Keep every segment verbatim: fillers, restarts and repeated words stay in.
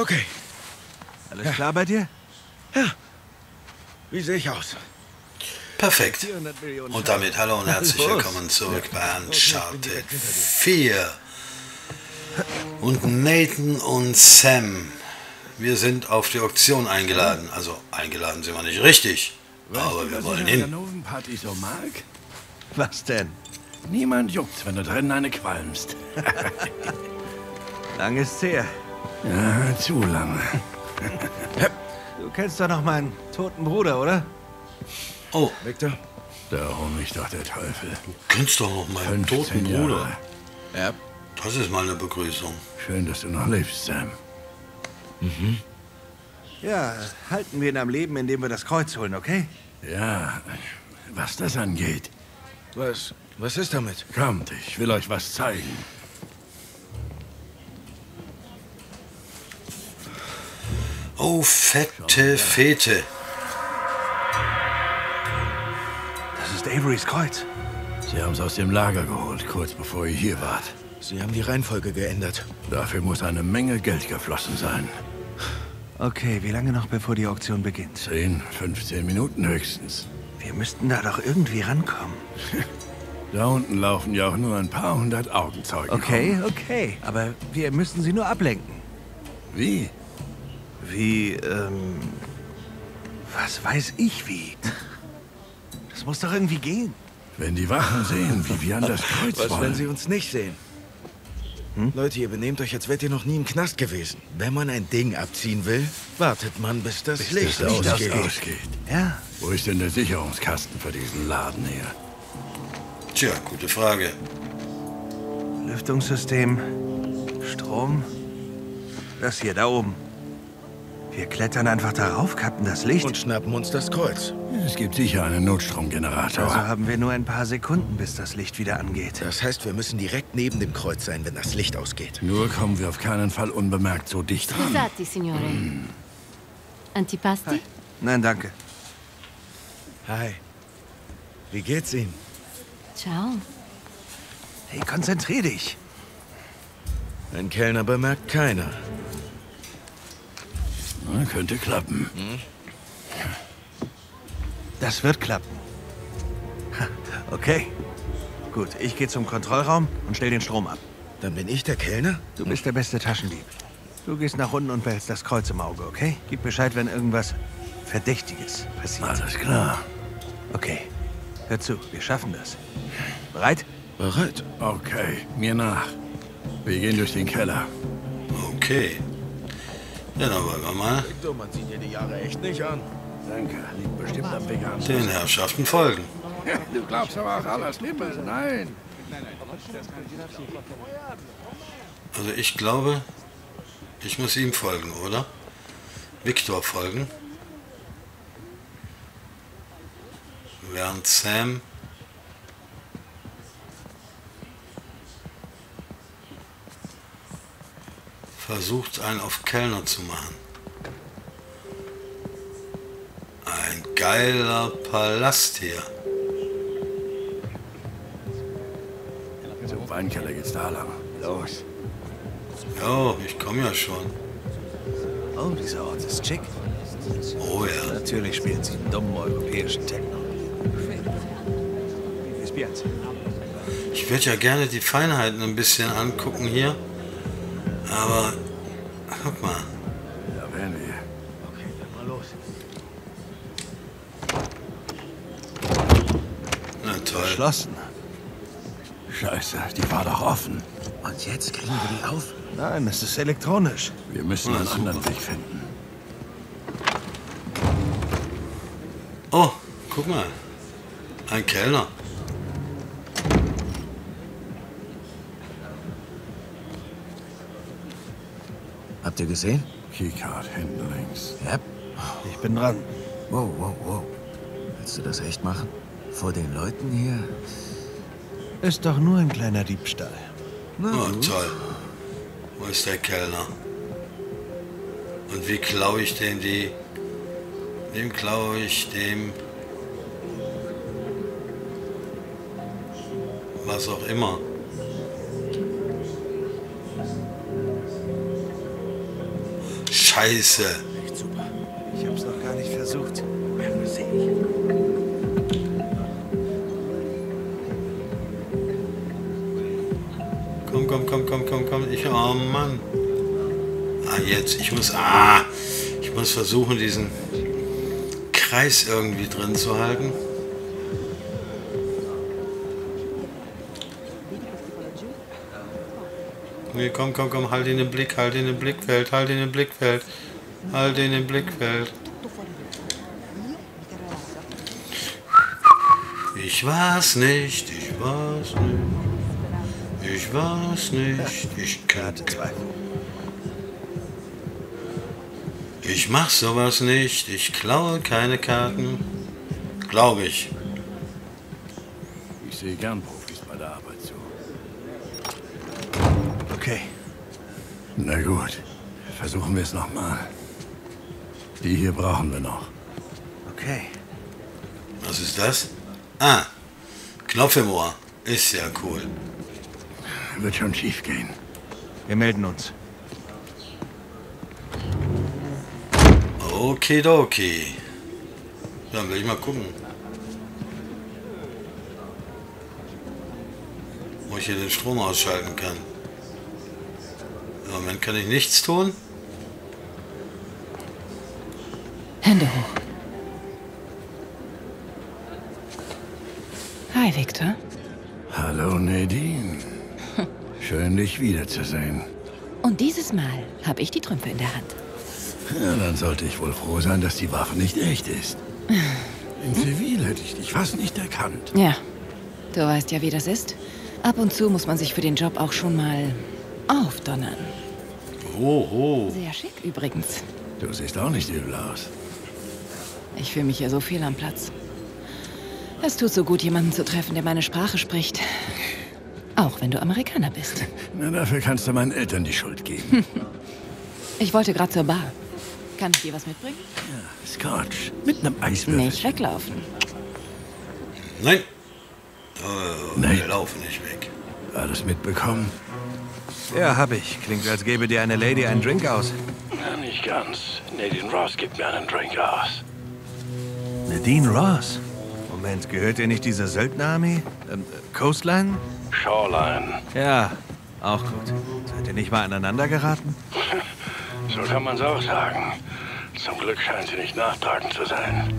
Okay. Alles ja. klar bei dir? Ja. Wie sehe ich aus? Perfekt. Und damit hallo und herzlich willkommen zurück bei Uncharted vier. Und Nathan und Sam, wir sind auf die Auktion eingeladen. Also eingeladen sind wir nicht richtig, aber wir wollen hin. Was denn? Niemand juckt, wenn du drinnen eine qualmst. Lang ist's her. Ja, zu lange. Du kennst doch noch meinen toten Bruder, oder? Oh. Victor? Da hol mich doch der Teufel. Du kennst doch noch meinen toten Bruder. Ja. Das ist mal eine Begrüßung. Schön, dass du noch lebst, Sam. Mhm. Ja, halten wir ihn am Leben, indem wir das Kreuz holen, okay? Ja, was das angeht. Was? Was ist damit? Kommt, ich will euch was zeigen. Oh, fette Fete. Das ist Avery's Kreuz. Sie haben es aus dem Lager geholt, kurz bevor ihr hier wart. Sie haben die Reihenfolge geändert. Dafür muss eine Menge Geld geflossen sein. Okay, wie lange noch, bevor die Auktion beginnt? zehn, fünfzehn Minuten höchstens. Wir müssten da doch irgendwie rankommen. Da unten laufen ja auch nur ein paar hundert Augenzeugen. Okay, rum. okay. Aber wir müssen sie nur ablenken. Wie? Wie, ähm... was weiß ich wie? Das muss doch irgendwie gehen. Wenn die Wachen sehen, wie wir an das Kreuz wollen. Was, wenn sie uns nicht sehen? Hm? Leute, ihr benehmt euch, als wärt ihr noch nie im Knast gewesen. Wenn man ein Ding abziehen will, wartet man, bis das bis Licht das ausgeht. ausgeht. Ja. Wo ist denn der Sicherungskasten für diesen Laden hier? Tja, gute Frage. Lüftungssystem, Strom, das hier da oben. Wir klettern einfach darauf, kappen das Licht und schnappen uns das Kreuz. Es gibt sicher einen Notstromgenerator. Also haben wir nur ein paar Sekunden, bis das Licht wieder angeht. Das heißt, wir müssen direkt neben dem Kreuz sein, wenn das Licht ausgeht. Nur kommen wir auf keinen Fall unbemerkt so dicht ran. Scusate, Signore. Hm. Antipasti? Hi. Nein, danke. Hi. Wie geht's Ihnen? Ciao. Hey, konzentrier dich. Ein Kellner bemerkt keiner. Na, könnte klappen. Hm? Das wird klappen. Okay. Gut, ich gehe zum Kontrollraum und stell den Strom ab. Dann bin ich der Kellner? Du bist der beste Taschendieb. Du gehst nach unten und behältst das Kreuz im Auge, okay? Gib Bescheid, wenn irgendwas Verdächtiges passiert. Alles klar. Okay. Hör zu, wir schaffen das. Bereit? Bereit. Okay, mir nach. Wir gehen durch den Keller. Okay. Dann wollen wir mal. Victor, man sieht dir die Jahre echt nicht an. Danke, liegt bestimmt am Vegan. Den Herrschaften folgen. Ja, du glaubst aber auch alles Lippe. Nein. Also ich glaube, ich muss ihm folgen, oder? Victor folgen. Während Sam... versucht, einen auf Kellner zu machen. Ein geiler Palast hier. Zum Weinkeller geht's da lang. Los. Jo, ich komme ja schon. Oh, dieser Ort ist schick. Oh ja. Natürlich spielen sie einen dummen europäischen Techno. Ich würde ja gerne die Feinheiten ein bisschen angucken hier. Aber, guck mal. Da wären wir. Okay, dann mal los. Na toll. Geschlossen. Scheiße, die war doch offen. Und jetzt kriegen wir die auf? Nein, es ist elektronisch. Wir müssen einen anderen Weg finden. Oh, guck mal. Ein Kellner. Habt ihr gesehen? Keycard hinten links. Ja, ich bin dran. Wow, wow, wow. Willst du das echt machen? Vor den Leuten hier? Ist doch nur ein kleiner Diebstahl. Na, oh, toll. Wo ist der Kellner? Und wie klaue ich denn die... Wem klaue ich dem... was auch immer. Scheiße. Echt super. Ich hab's noch gar nicht versucht. Komm, komm, komm, komm, komm, komm. Ich, oh Mann. Ah, jetzt. Ich muss, ah, ich muss versuchen, diesen Kreis irgendwie drin zu halten. Nee, komm, komm, komm, halt in den Blick, halt in den Blickfeld, halt in den Blickfeld, halt in den Blickfeld. Ich war's nicht, ich war's nicht, ich war's nicht, ich kann... Ich mach sowas nicht, ich klaue keine Karten, glaube ich. Ich sehe gern Profis bei der Arbeit zu. Okay. Na gut, versuchen wir es nochmal. Die hier brauchen wir noch. Okay. Was ist das? Ah, Knopf im Ohr. Ist ja cool. Wird schon schief gehen. Wir melden uns. Okidoki. Dann will ich mal gucken. Wo ich hier den Strom ausschalten kann. Im Moment kann ich nichts tun. Hände hoch. Hi, Victor. Hallo, Nadine. Schön, dich wiederzusehen. Und dieses Mal habe ich die Trümpfe in der Hand. Ja, dann sollte ich wohl froh sein, dass die Waffe nicht echt ist. In Zivil hätte ich dich fast nicht erkannt. Ja, du weißt ja, wie das ist. Ab und zu muss man sich für den Job auch schon mal aufdonnern. Oh, oh. Sehr schick übrigens. Du siehst auch nicht übel aus. Ich fühle mich ja so viel am Platz. Es tut so gut, jemanden zu treffen, der meine Sprache spricht. Auch wenn du Amerikaner bist. Na, dafür kannst du meinen Eltern die Schuld geben. Ich wollte gerade zur Bar. Kann ich dir was mitbringen? Ja, Scotch. Mit einem Eiswürfel. Nicht weglaufen. Nein. Oh, nein. Wir laufen nicht weg. Alles mitbekommen? Ja, hab ich. Klingt, als gäbe dir eine Lady einen Drink aus. Na, nicht ganz. Nadine Ross gibt mir einen Drink aus. Nadine Ross? Moment, gehört dir nicht diese Söldnerarmee? Ähm, Coastline? Shoreline. Ja, auch gut. Seid ihr nicht mal aneinander geraten? So kann man's auch sagen. Zum Glück scheint sie nicht nachtragend zu sein.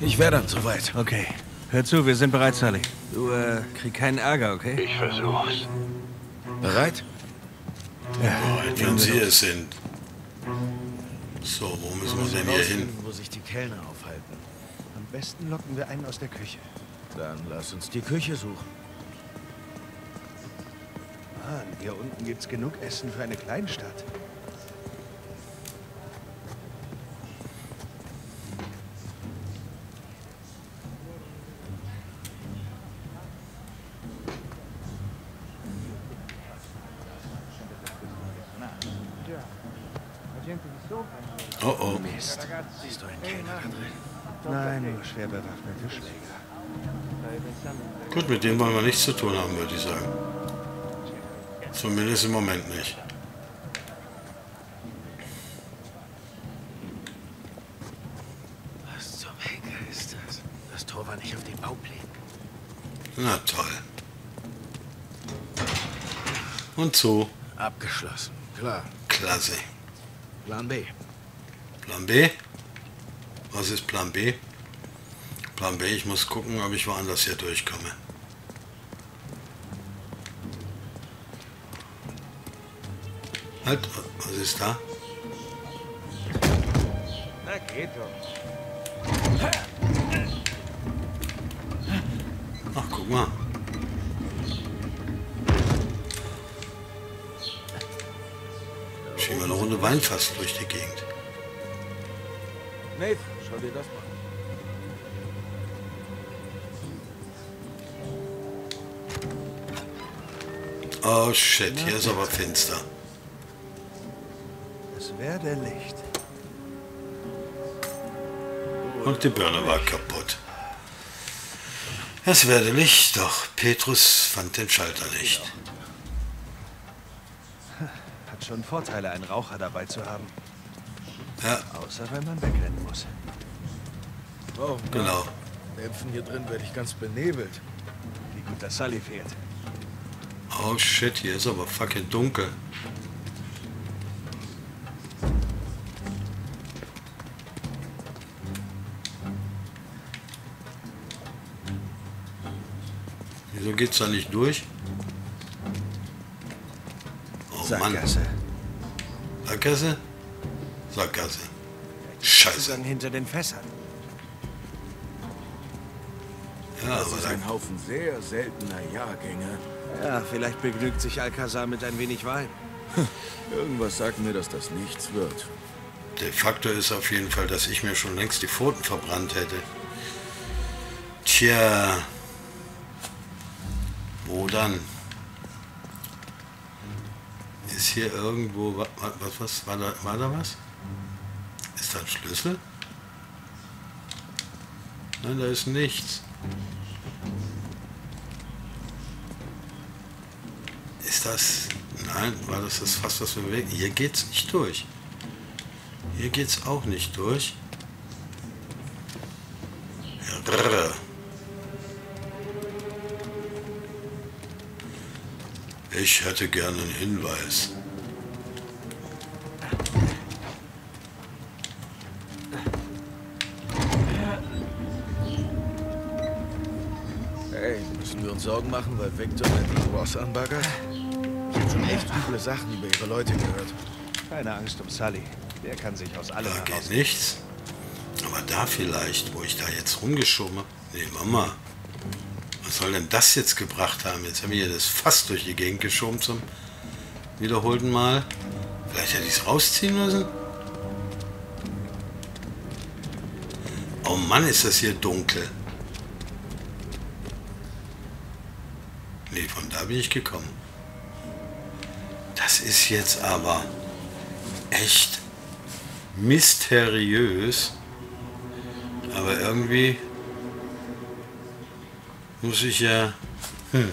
Ich wäre dann soweit. Okay. Hör zu, wir sind bereit, Sully. Du, äh, krieg keinen Ärger, okay? Ich versuch's. Bereit? Ja. Boah, wenn sie es sind. So, wo müssen wir denn hier hin? Wo sich die Kellner aufhalten. Am besten locken wir einen aus der Küche. Dann lass uns die Küche suchen. Mann, hier unten gibt's genug Essen für eine Kleinstadt. Oh oh. Mist. Siehst du einen Kellner drin? Nein, nur schwer bewaffnete Schläger. Gut, mit denen wollen wir nichts zu tun haben, würde ich sagen. Zumindest im Moment nicht. Was zum Henker ist das? Das Tor war nicht auf dem Bauplan. Na toll. Und so. Abgeschlossen. Klar. Klasse. Plan B. Plan B? Was ist Plan B? Plan B, ich muss gucken, ob ich woanders hier durchkomme. Halt, was ist da? Na geht doch. Ach, guck mal. Schieben wir eine Runde Wein fast durch die Gegend. Nathan, schau dir das mal an. Oh shit, hier ist aber finster. Es werde Licht. Und die Birne war kaputt. Es werde Licht, doch Petrus fand den Schalter nicht. Hat schon Vorteile, einen Raucher dabei zu haben. Ja. Außer wenn man wegrennen muss. Wow, genau. Dämpfen hier drin werde ich ganz benebelt. Wie gut das Sully fährt. Oh shit, hier ist aber fucking dunkel. Wieso geht's da nicht durch? Oh Mann. Sackgasse. Sackgasse? Sackgasse. Scheiße. Dann hinter den Fässern. Ja, das ist ein Haufen sehr seltener Jahrgänge. Ja, vielleicht begnügt sich Alcazar mit ein wenig Wein. Irgendwas sagt mir, dass das nichts wird. Der Faktor ist auf jeden Fall, dass ich mir schon längst die Pfoten verbrannt hätte. Tja. Wo dann? Ist hier irgendwo... Was, was, was war, da, war da was? Ist da ein Schlüssel? Nein, da ist nichts. Ist das... Nein, war das das Fass, was wir bewegen? Hier geht's nicht durch. Hier geht's auch nicht durch. Ja, ich hätte gerne einen Hinweis. Hey, müssen wir uns Sorgen machen, weil Victor Nadine Ross anbaggert? Ich habe schon echt üble Sachen über ihre Leute gehört. Keine Angst um Sully. Der kann sich aus allem herausnehmen. Da geht nichts. Aber da vielleicht, wo ich da jetzt rumgeschoben habe. Nee, Mama. Was soll denn das jetzt gebracht haben? Jetzt haben wir hier das Fass durch die Gegend geschoben zum wiederholten Mal. Vielleicht hätte ich es rausziehen müssen. Oh Mann, ist das hier dunkel. Nee, von da bin ich gekommen. Das ist jetzt aber echt mysteriös. Aber irgendwie... Muss ich ja... Hm.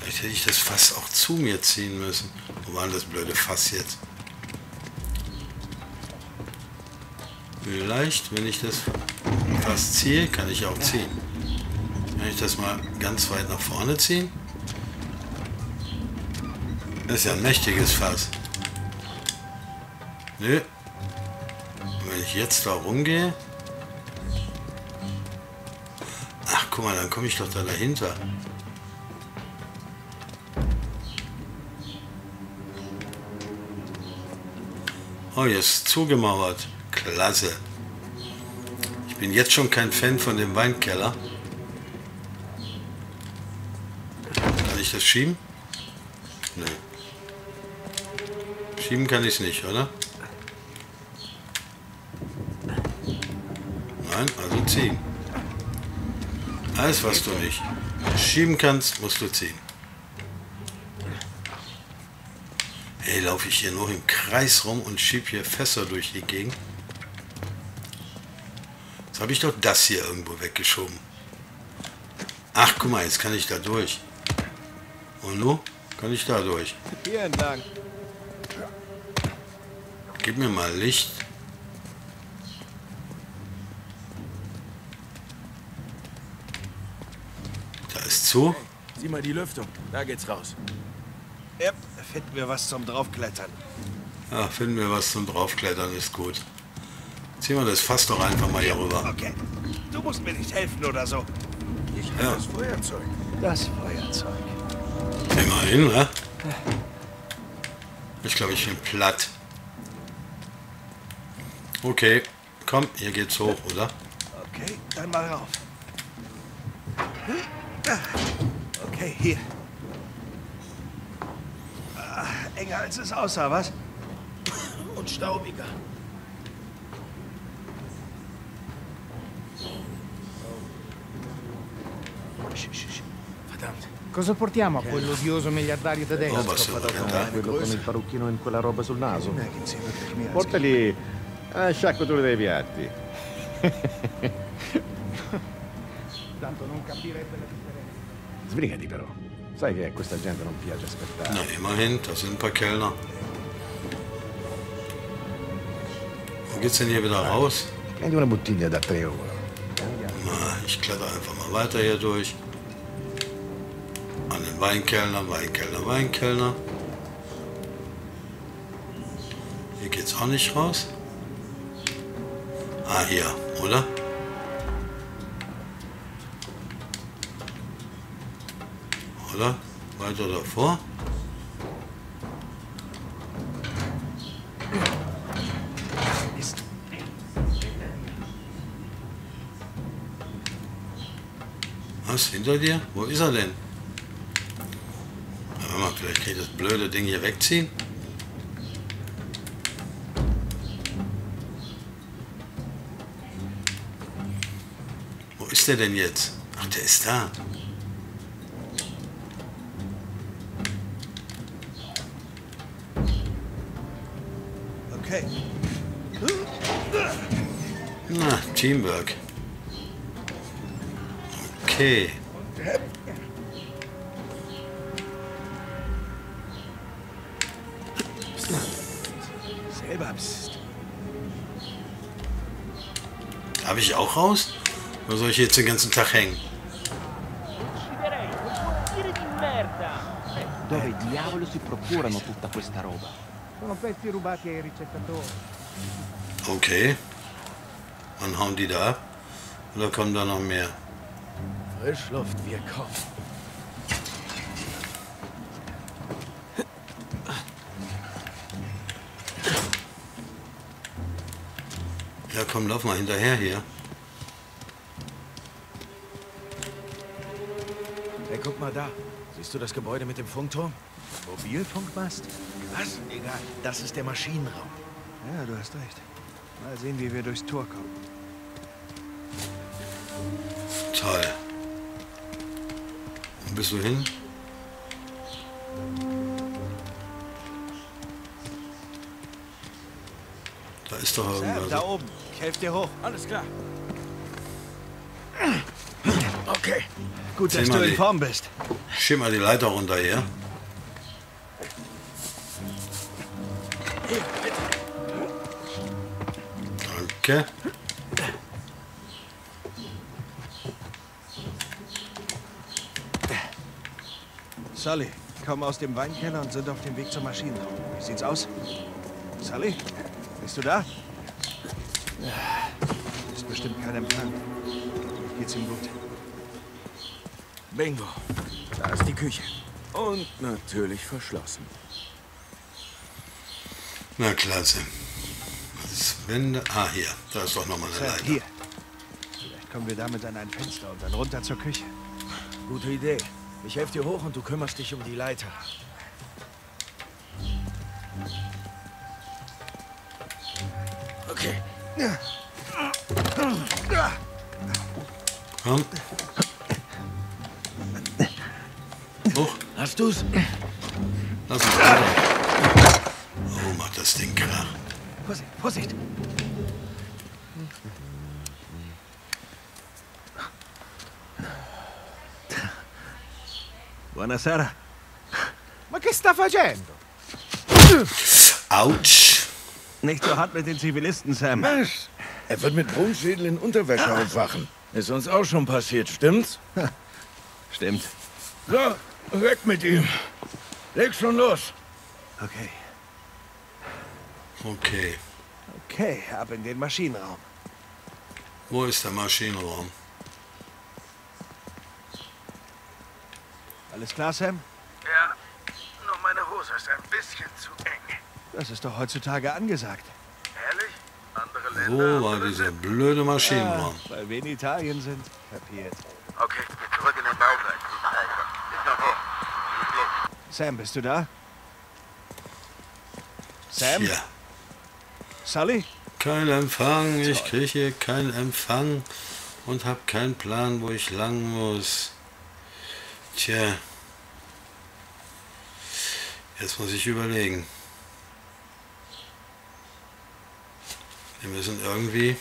Vielleicht hätte ich das Fass auch zu mir ziehen müssen. Wo war denn das blöde Fass jetzt? Vielleicht, wenn ich das Fass ziehe, kann ich auch ziehen. Kann ich das mal ganz weit nach vorne ziehen? Das ist ja ein mächtiges Fass. Nö. Und wenn ich jetzt da rumgehe... Guck mal, dann komme ich doch da dahinter. Oh, jetzt zugemauert. Klasse. Ich bin jetzt schon kein Fan von dem Weinkeller. Kann ich das schieben? Nö. Schieben kann ich es nicht, oder? Nein, also ziehen. Alles, was du nicht schieben kannst, musst du ziehen. Hey, laufe ich hier noch im Kreis rum und schieb hier Fässer durch die Gegend? Jetzt habe ich doch das hier irgendwo weggeschoben. Ach, guck mal, jetzt kann ich da durch. Und nun kann ich da durch. Hier entlang. Gib mir mal Licht. Zu. Sieh mal die Lüftung, da geht's raus. Ja, finden wir was zum Draufklettern. Ja, finden wir was zum Draufklettern, ist gut. Ziehen wir das Fass doch einfach mal hier rüber. Okay, du musst mir nicht helfen oder so. Ich habe ja. das Feuerzeug. Das Feuerzeug. Immerhin, ne? Ich glaube, ich bin platt. Okay, komm, hier geht's hoch, oder? Okay, dann mal rauf. Hm? Okay, hier. Ah, enger als es aussah, was? Und staubiger. Verdammt. Cosa portiamo a quell'odioso miliardario tedesco? Quello con il parrucchino in quella roba sul naso. Portali a sciacquatura dei piatti. Tanto non capirete la differenza. Sbrigati però. Sai che questa gente non piace aspettare. No, immerhin, da sind ein paar Kellner. Wo geht's denn hier wieder raus? Na, ich kletter einfach mal weiter hier durch. An den Weinkellner, Weinkellner, Weinkellner. Hier geht's auch nicht raus. Ah, hier, oder? Oder? Weiter davor. Was? Hinter dir? Wo ist er denn? Na, mal, vielleicht kann ich das blöde Ding hier wegziehen. Wo ist der denn jetzt? Ach, der ist da. Okay. Na, Teamwork. Okay. Selber bist. Darf ich auch raus? Oder soll ich jetzt den ganzen Tag hängen? Dove i diavolo si procurano tutta questa roba? Sono pezzi rubati ai ricettatori. Okay. Wann hauen die da ab? Oder kommen da noch mehr? Frischluft, wir kommen. Ja, komm, lauf mal hinterher hier. Hey, guck mal da. Siehst du das Gebäude mit dem Funkturm? Mobilfunkmast? Was? Egal, das ist der Maschinenraum. Ja, du hast recht. Mal sehen, wie wir durchs Tor kommen. Toll. Bist du hin? Da ist doch irgendwas. Sam, da oben. Ich helfe dir hoch. Alles klar. Okay. Gut, dass du in Form bist. Schieb mal die Leiter runter hier. Danke. Sully, kommen aus dem Weinkeller und sind auf dem Weg zur Maschinenraum. Wie sieht's aus? Sully, bist du da? Ist bestimmt kein Empfang. Geht's ihm gut? Bingo. Da ist die Küche. Und natürlich verschlossen. Na klasse. Wände. Ah, hier. Da ist doch nochmal eine Leiter. Hier. Vielleicht kommen wir damit an ein Fenster und dann runter zur Küche. Gute Idee. Ich helfe dir hoch und du kümmerst dich um die Leiter. Okay. Komm. Hoch. Hast du's? Lass uns. Oh, mach das Ding klar. Vorsicht, Vorsicht. Buonasera. Ma che sta facendo? Autsch. Nicht so hart mit den Zivilisten, Sam. Mensch, er wird mit Brummschädel in Unterwäsche aufwachen. Ist uns auch schon passiert, stimmt's? Stimmt. So, weg mit ihm. Leg schon los. Okay. Okay. Okay, ab in den Maschinenraum. Wo ist der Maschinenraum? Alles klar, Sam? Ja, nur meine Hose ist ein bisschen zu eng. Das ist doch heutzutage angesagt. Ehrlich? Andere Länder... Wo war diese blöde Maschinenraum? Ja, weil wir in Italien sind. Kapiert. Okay, ich bin zurück in den Bauwerk. Sam, bist du da? Sam? Ja. Sully? Kein Empfang. Ich kriege hier keinen Empfang und habe keinen Plan, wo ich lang muss. Tja. Jetzt muss ich überlegen. Wir müssen irgendwie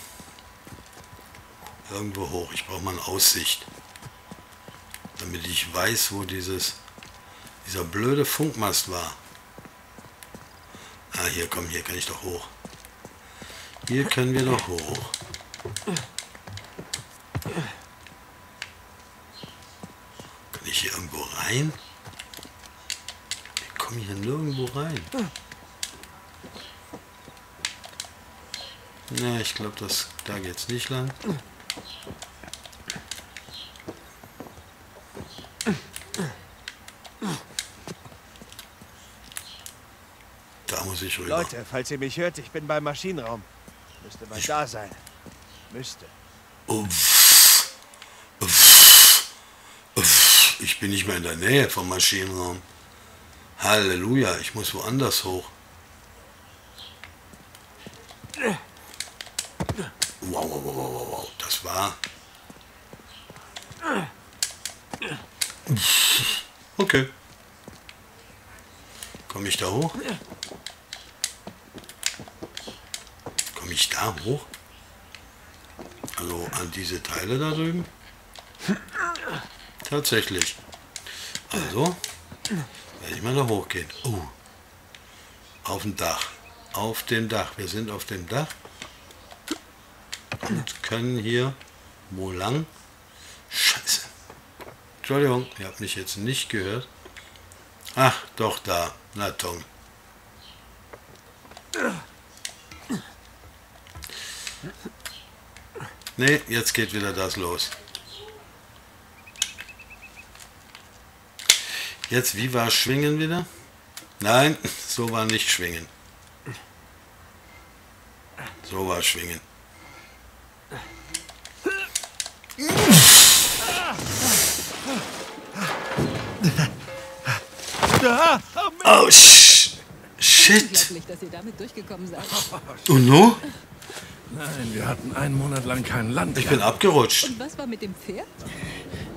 irgendwo hoch. Ich brauche mal eine Aussicht. Damit ich weiß, wo dieses dieser blöde Funkmast war. Ah, hier, komm, hier kann ich doch hoch. Hier können wir noch hoch. Kann ich hier irgendwo rein? Ich komme hier nirgendwo rein. Na, ich glaube, das da geht's nicht lang. Da muss ich rüber. Leute, falls ihr mich hört, ich bin beim Maschinenraum. Müsste mal da sein. Müsste. Uff. Uff. Uff. Ich bin nicht mehr in der Nähe vom Maschinenraum. Halleluja, ich muss woanders hoch. Wow, wow, wow, wow, wow, das war... Okay. Komme ich da hoch? Komme ich da hoch? Also an diese Teile da drüben? Tatsächlich. Also, werde ich mal da hochgehen. Oh. Auf dem Dach. Auf dem Dach. Wir sind auf dem Dach. Und können hier wo lang? Scheiße. Entschuldigung, ihr habt mich jetzt nicht gehört. Ach, doch da. Na, Tom. Ne, jetzt geht wieder das los. Jetzt, wie war Schwingen wieder? Nein, so war nicht Schwingen. So war Schwingen. Oh, sh shit. Und no? Nein, wir hatten einen Monat lang kein Land. Ich bin abgerutscht. Und was war mit dem Pferd?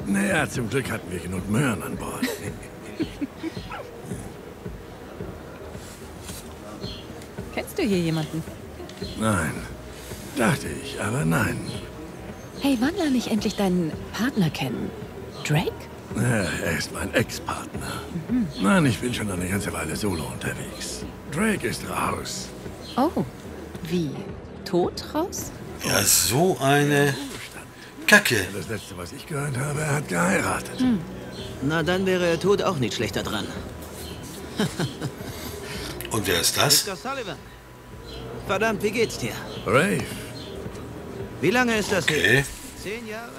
Naja, zum Glück hatten wir genug Möhren an Bord. Kennst du hier jemanden? Nein, dachte ich, aber nein. Hey, wann lerne ich endlich deinen Partner kennen? Drake? Ja, er ist mein Ex-Partner. Mhm. Nein, ich bin schon eine ganze Weile solo unterwegs. Drake ist raus. Oh, wie? Tot raus? Ja, so eine Kacke. Das letzte, was ich gehört habe, er hat geheiratet. Mhm. Na, dann wäre er tot auch nicht schlechter dran. Und wer ist das? Victor Sullivan. Verdammt, wie geht's dir? Rafe. Wie lange ist das okay. Hier? Zehn Jahre?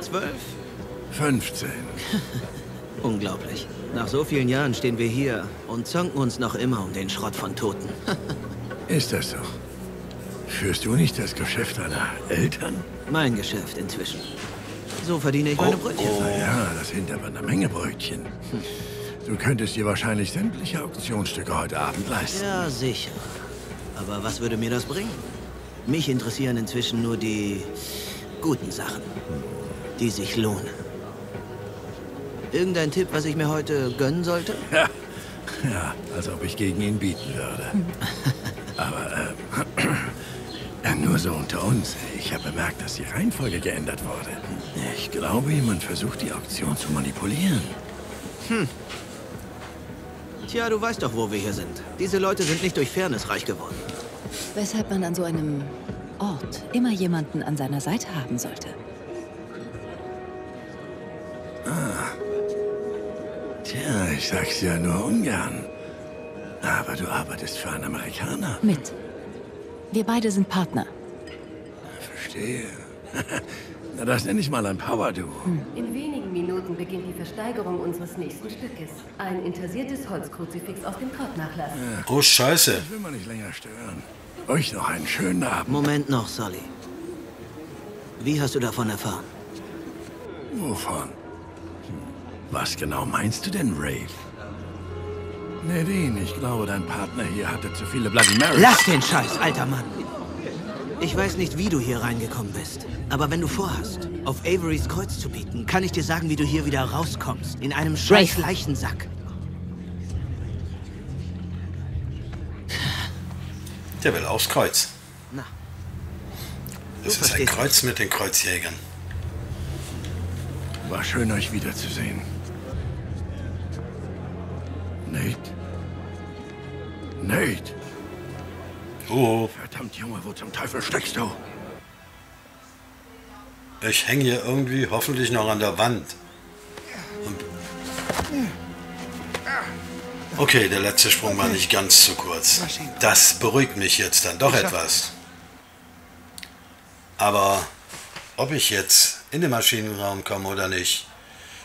Zwölf? fünfzehn. Unglaublich. Nach so vielen Jahren stehen wir hier und zanken uns noch immer um den Schrott von Toten. Ist das so? Führst du nicht das Geschäft deiner Eltern? Mein Geschäft inzwischen. So verdiene ich oh, meine Brötchen. Oh. Na ja, das sind aber eine Menge Brötchen. Hm. Du könntest dir wahrscheinlich sämtliche Auktionsstücke heute Abend leisten. Ja, sicher. Aber was würde mir das bringen? Mich interessieren inzwischen nur die guten Sachen, die sich lohnen. Irgendein Tipp, was ich mir heute gönnen sollte? Ja, ja, als ob ich gegen ihn bieten würde. Aber äh, nur so unter uns. Ich habe bemerkt, dass die Reihenfolge geändert wurde. Ich glaube, jemand versucht, die Auktion zu manipulieren. Hm. Tja, du weißt doch, wo wir hier sind. Diese Leute sind nicht durch Fairness reich geworden. Weshalb man an so einem Ort immer jemanden an seiner Seite haben sollte. Ah. Tja, ich sag's ja nur ungern. Aber du arbeitest für einen Amerikaner. Mit. Wir beide sind Partner. Verstehe. Na, das nenne ich mal ein Power-Duo. Hm. In wenigen Minuten beginnt die Versteigerung unseres nächsten Stückes. Ein intarsiertes Holzkruzifix aus dem Krautnachlass. Ja. Oh, Scheiße. Ich will mal nicht länger stören. Euch noch einen schönen Abend. Moment noch, Sully. Wie hast du davon erfahren? Wovon? Was genau meinst du denn, Rafe? Nadine, ich glaube, dein Partner hier hatte zu viele Bloody Marys. Lass den Scheiß, alter Mann! Ich weiß nicht, wie du hier reingekommen bist. Aber wenn du vorhast, auf Avery's Kreuz zu bieten, kann ich dir sagen, wie du hier wieder rauskommst. In einem scheiß Leichensack. Der will aufs Kreuz. Na. Das ist ein Kreuz mit den Kreuzjägern. War schön, euch wiederzusehen. Nate? Nate? doof. Verdammt, Junge, wo zum Teufel steckst du? Ich hänge hier irgendwie hoffentlich noch an der Wand. Okay, der letzte Sprung war nicht ganz zu kurz. Das beruhigt mich jetzt dann doch etwas. Aber ob ich jetzt in den Maschinenraum komme oder nicht,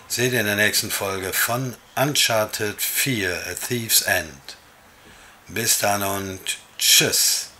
seht ihr in der nächsten Folge von Uncharted vier, A Thief's End. Bis dann und tschüss.